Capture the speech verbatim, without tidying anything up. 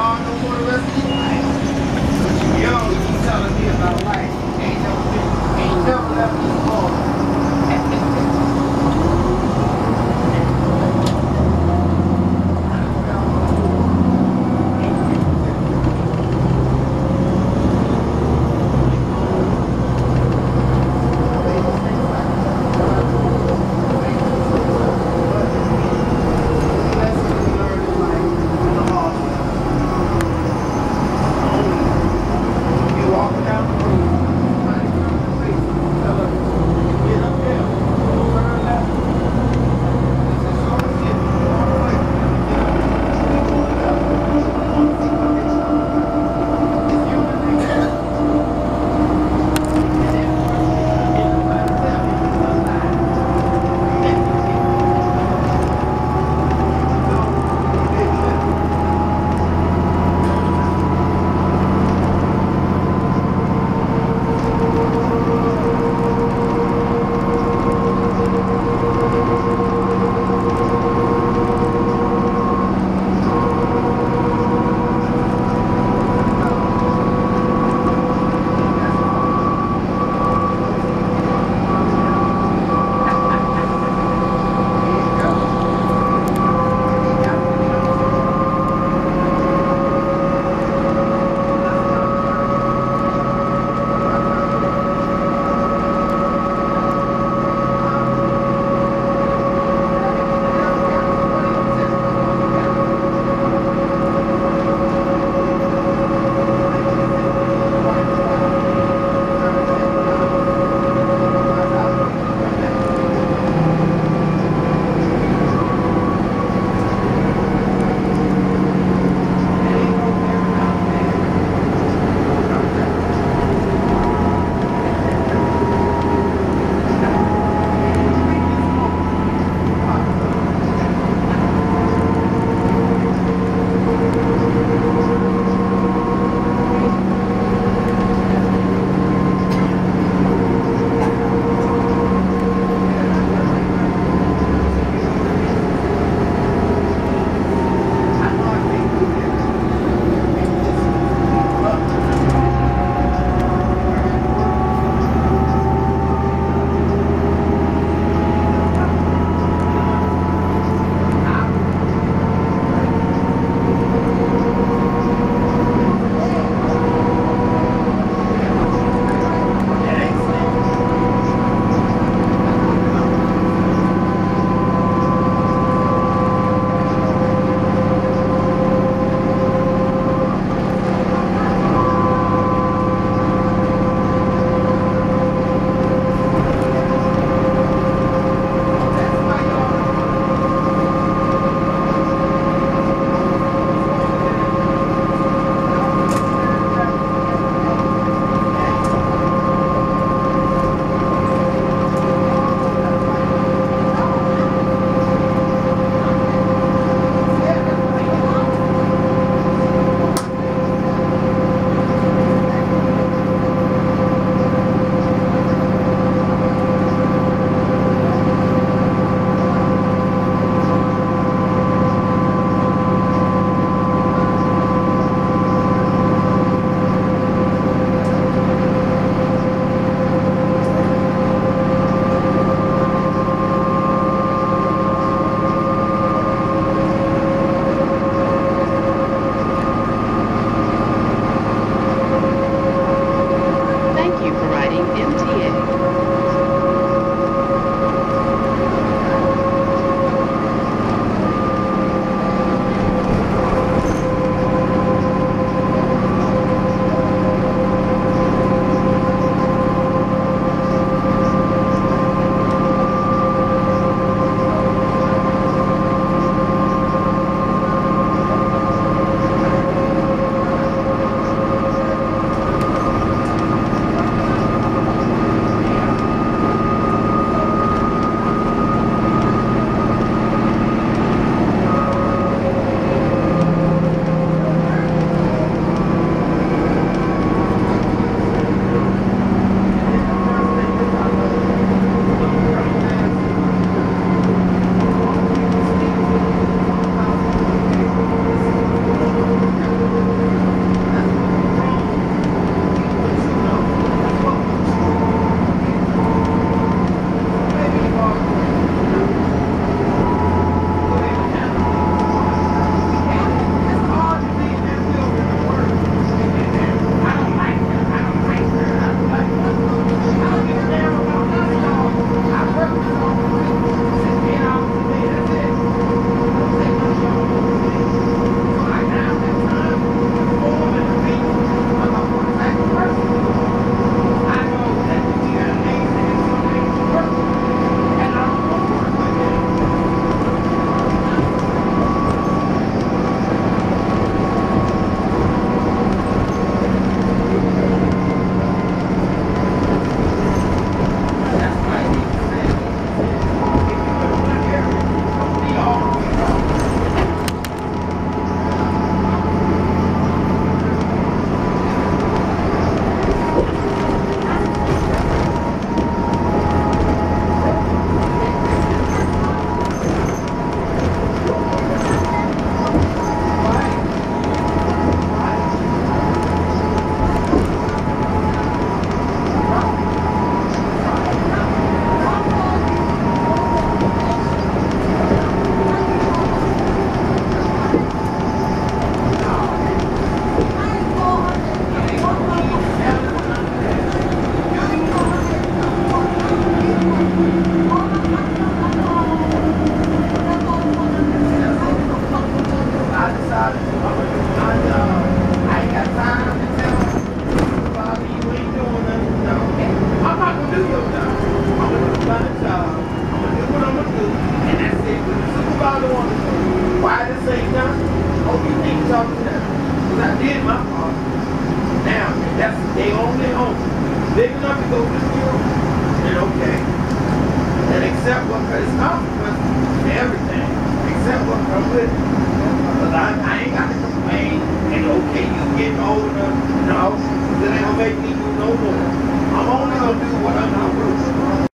law no more the rest of your life. You only keep telling me about life. Ain't never been, ain't never left me alone. I did my part. Now, if that's they own their own, big enough to go to the funeral, then okay. And accept what comes with everything. Accept what comes with it. Because I, I ain't got to complain and okay, you getting older and all. That ain't going to make me do no more. I'm only going to do what I'm not worth.